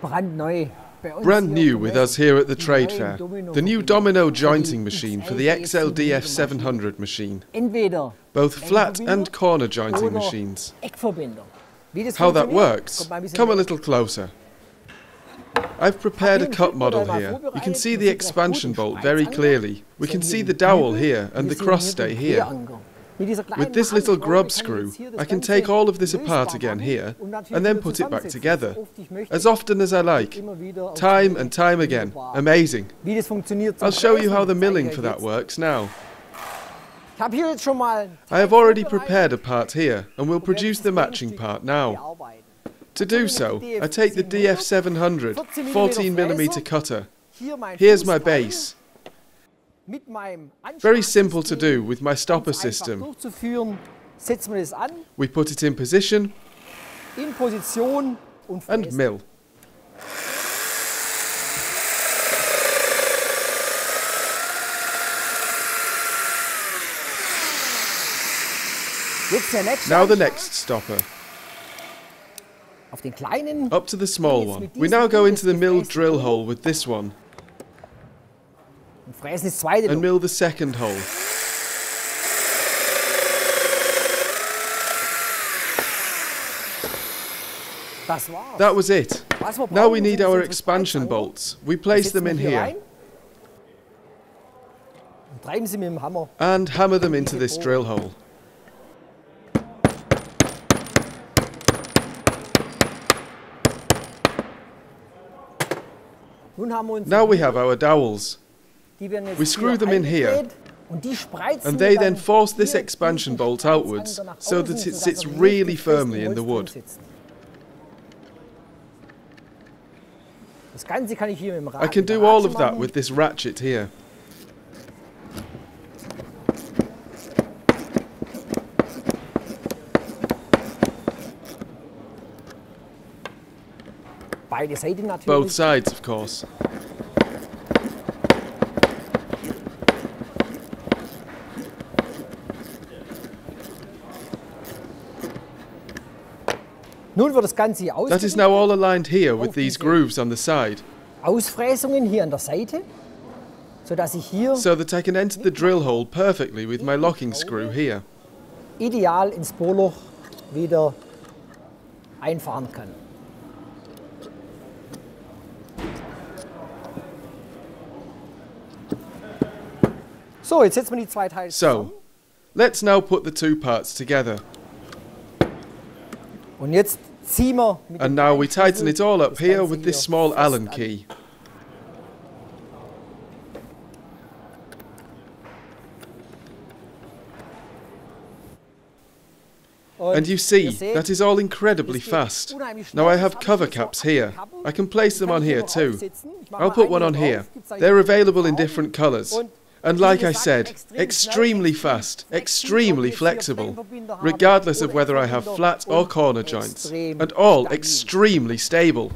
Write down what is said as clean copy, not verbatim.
Brand new with us here at the trade fair, the new Domino jointing machine for the XLDF700 machine. Both flat and corner jointing machines. How that works? Come a little closer. I've prepared a cut model here. You can see the expansion bolt very clearly. We can see the dowel here and the crossstay here. With this little grub screw, I can take all of this apart again here and then put it back together, as often as I like, time and time again. Amazing! I'll show you how the milling for that works now. I have already prepared a part here and will produce the matching part now. To do so, I take the DF700 14mm cutter. Here's my base. Very simple to do with my stopper system. We put it in position and mill. Now the next stopper. Up to the small one. We now go into the milled drill hole with this one. And mill the second hole. That was it. Now we need our expansion bolts. We place them in here. And hammer them into this drill hole. Now we have our dowels. We screw them in here, and they then force this expansion bolt outwards so that it sits really firmly in the wood. I can do all of that with this ratchet here. Both sides, of course. That is now all aligned here with these grooves on the side, so that I can enter the drill hole perfectly with my locking screw here. So, let's now put the two parts together. And now we tighten it all up here with this small Allen key. And you see, that is all incredibly fast. Now I have cover caps here. I can place them on here too. I'll put one on here. They're available in different colors. And like I said, extremely fast, extremely flexible, regardless of whether I have flat or corner joints, and all extremely stable.